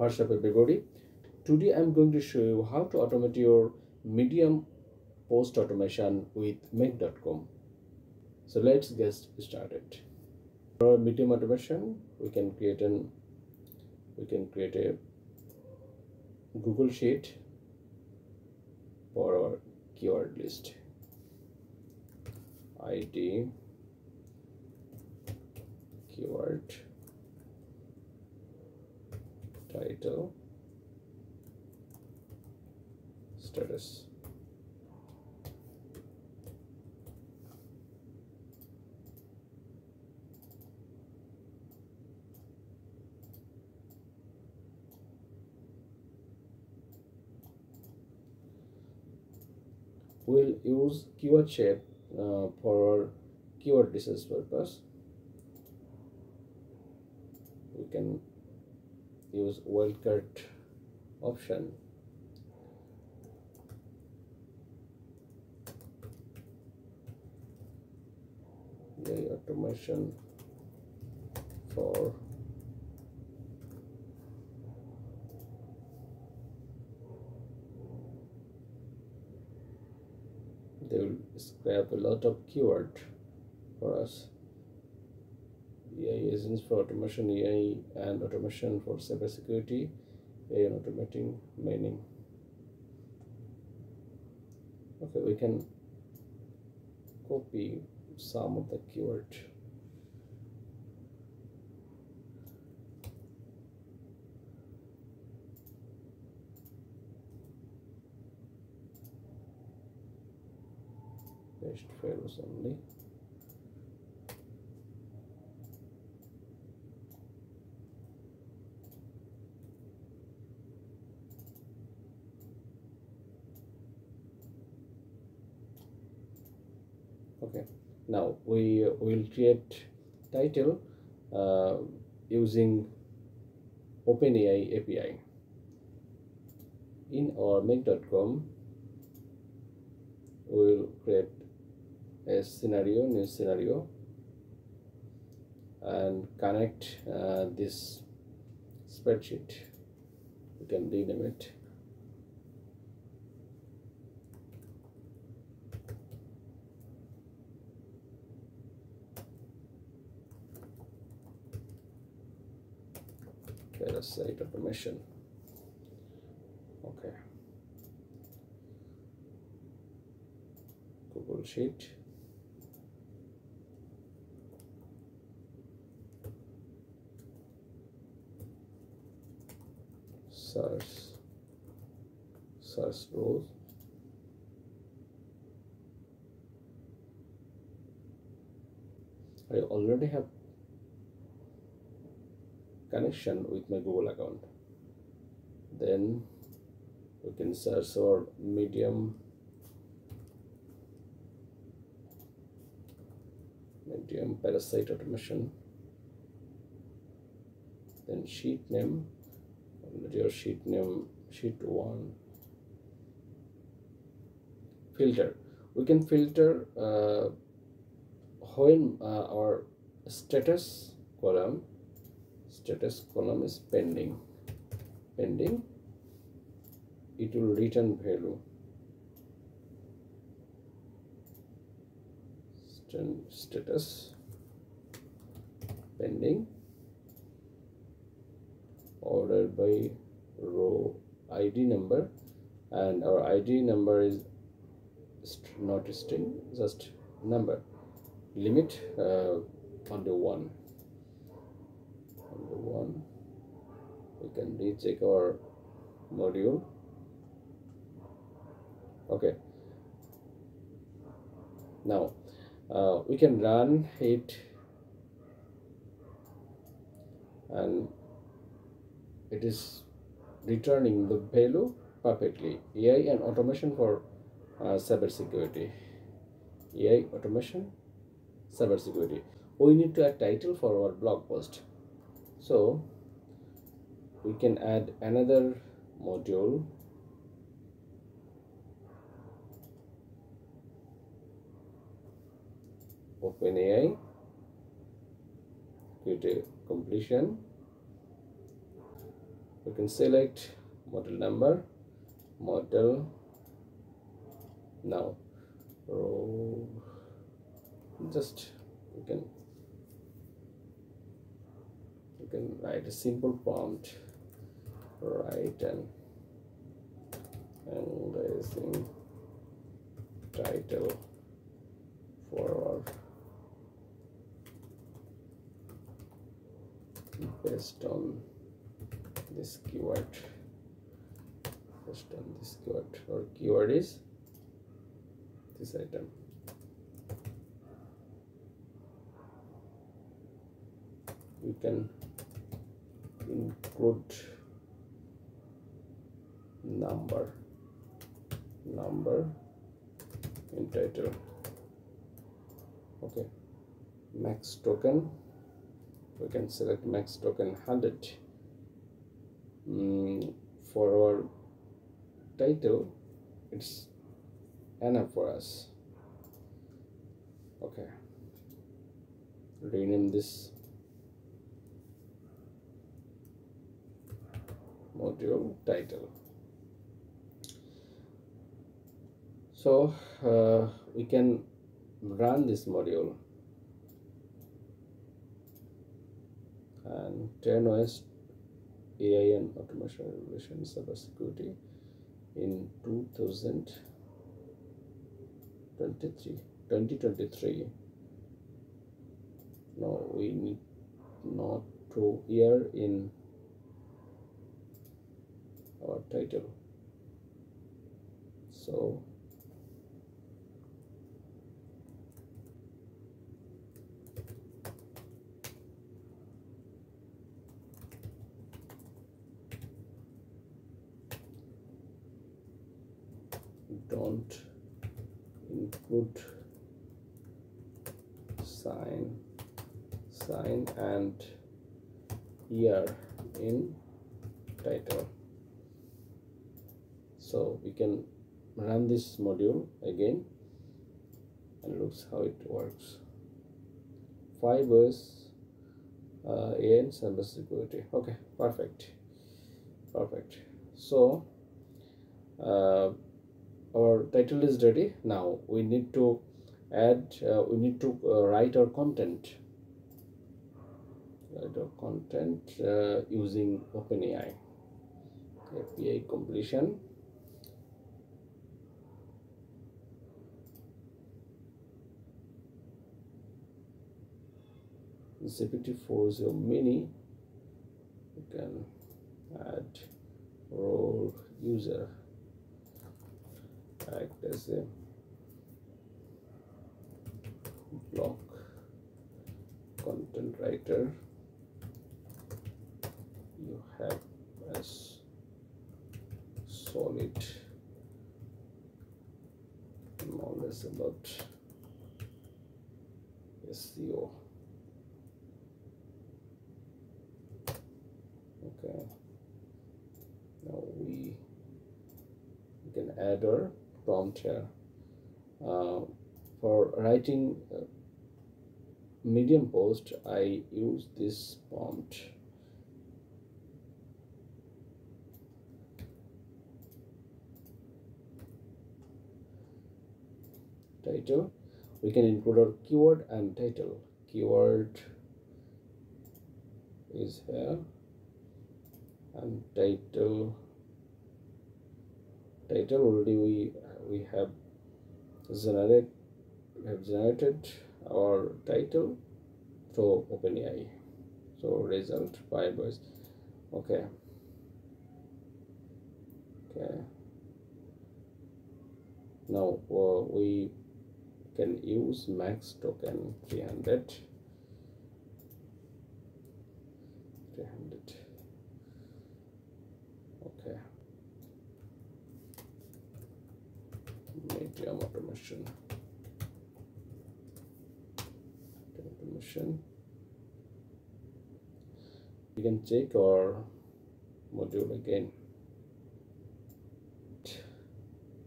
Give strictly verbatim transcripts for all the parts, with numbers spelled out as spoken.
What's up, everybody? Today I'm going to show you how to automate your Medium post automation with Make dot com. So let's get started. For our Medium automation, we can create an we can create a Google Sheet for our keyword list. I D keyword, title, status. We'll use keyword shape uh, for our keyword research purpose. We can use wildcard option. The automation for they will scrap a lot of keyword for us. A I agents for automation, A I and automation for cybersecurity, A I and automating mining. Okay, we can copy some of the keyword. Paste files only. Okay, now we will create title uh, using OpenAI A P I. In our Make dot com, we will create a scenario, new scenario, and connect uh, this spreadsheet. We can rename it. Parasite automation. Okay. Google Sheet. Search. Search rows. I already have connection with my Google account. Then we can search our medium medium parasite automation. Then sheet name, your sheet name, sheet one. Filter. We can filter uh, when uh, our status column. Status column is pending. Pending. It will return value. Status pending. Ordered by row I D number, and our I D number is not string, just number. Limit uh, under one. One, we can recheck our module. Okay, now uh, we can run it, and it is returning the value perfectly. A I and automation for uh, cybersecurity. A I automation, cybersecurity. We need to add title for our blog post. So we can add another module OpenAI, create a completion. you can select model number, model. Now row, just you can you can write a simple prompt, write an analyzing title for based on this keyword, based on this keyword, or keyword is this item. We can include number, number in title. Okay, max token. We can select max token one hundred. Mm, for our title, it's enough for us. Okay, rename this module title. So uh, we can run this module, and ten ways A I and automation revolution cybersecurity in two thousand twenty-three. No, we need not to here in our title. So don't include sign, sign and year in title. So we can run this module again and looks how it works. Five ways uh, A I and cybersecurity. Okay, perfect, perfect. So uh, our title is ready. Now we need to add uh, we need to uh, write our content write our content uh, using OpenAI A P I completion. G P T four point zero mini, you can add role user, act as a block content writer. You have as solid knowledge about S E O. Okay, now we, we can add our prompt here. Uh, for writing uh, Medium post, I use this prompt. Title, we can include our keyword and title. Keyword is here, and title title already we we have generate have generated our title through OpenAI. So result by voice. Okay, okay now uh, we can use max token three hundred. Okay, Medium automation automation we can check our module again.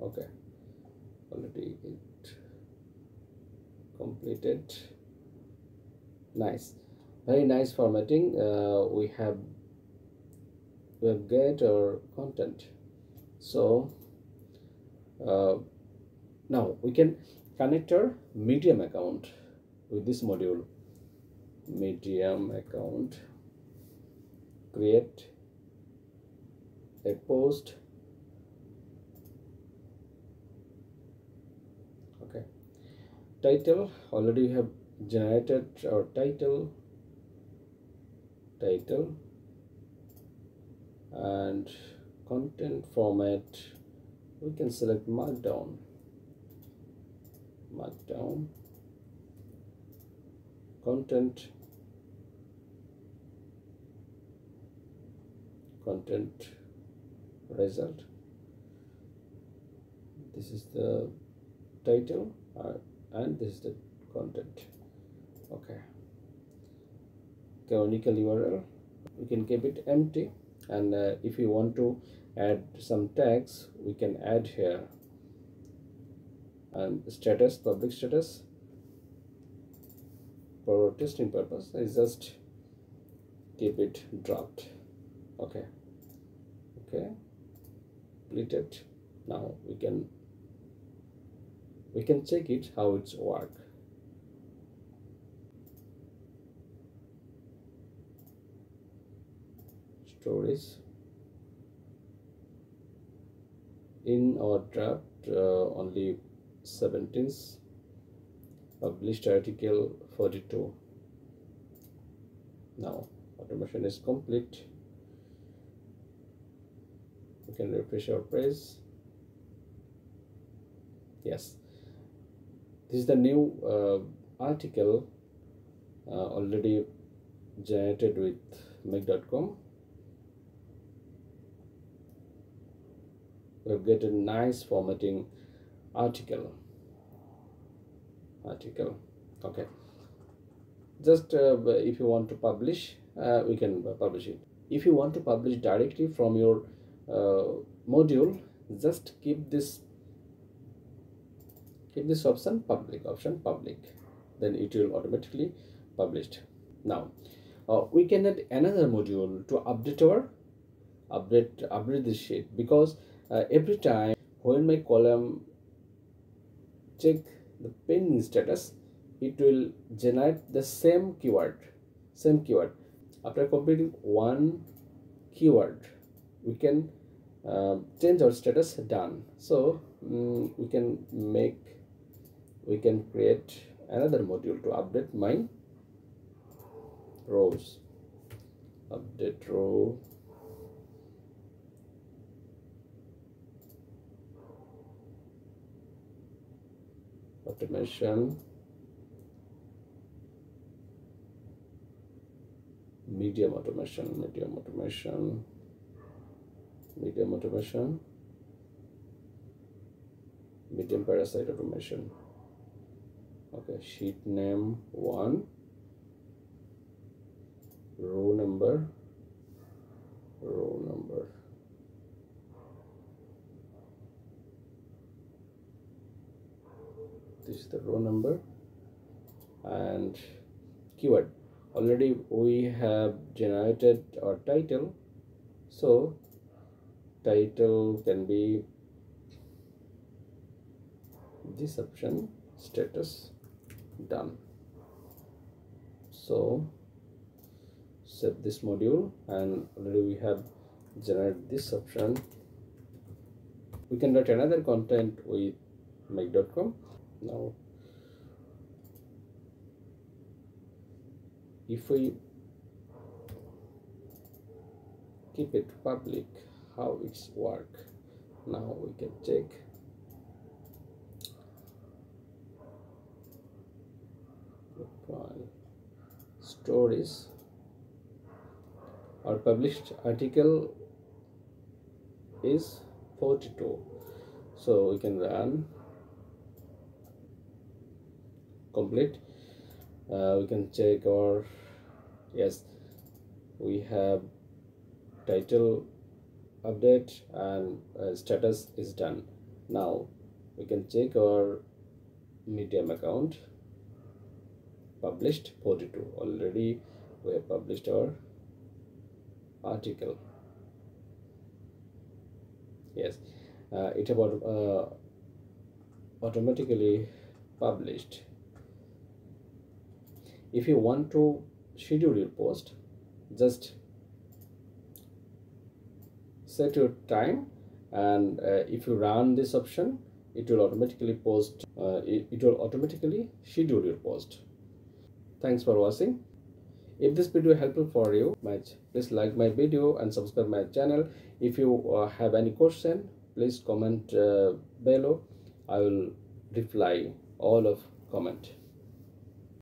Okay, already it completed. Nice, very nice formatting. Uh, we have we'll get our content. So uh, now we can connect our Medium account with this module. Medium account, create a post. Okay, title, already we have generated our title title and content format. We can select Markdown Markdown content content result. This is the title uh, and this is the content. Okay, canonical U R L, we can keep it empty, and uh, if you want to add some tags, we can add here. And status, public status for testing purpose, I just keep it dropped. Okay, okay, delete it. Now we can we can check it how it's work. Stories in our draft, uh, only seventeenth published article forty-two. Now automation is complete. We can refresh our page. Yes, this is the new uh, article uh, already generated with Make dot com. We'll get a nice formatting article article okay, just uh, if you want to publish, uh, we can publish it. If you want to publish directly from your uh, module, just keep this keep this option public option public then it will automatically published. Now uh, we can add another module to update our update update this sheet, because uh, every time when my column check the pin status, it will generate the same keyword same keyword after completing one keyword. We can uh, change our status done. So um, we can make we can create another module to update my rows. Update row automation, medium automation, medium automation, medium automation, medium parasite automation. Okay, sheet name one, row number, row number. This is the row number and keyword. Already we have generated our title, so title can be this option, status done. So save this module, and already we have generated this option. We can write another content with Make dot com. Now if we keep it public, how it's work. Now we can check. Stories, our published article is forty-two, so we can run complete. Uh, we can check our, yes, we have title update and uh, status is done. Now we can check our Medium account, published forty-two. Already we have published our article. Yes, uh, it about uh, automatically published. If you want to schedule your post, just set your time, and uh, if you run this option, it will automatically post uh, it, it will automatically schedule your post. Thanks for watching. If this video helpful for you, please like my video and subscribe my channel. If you uh, have any question, please comment uh, below. I will reply all of comment.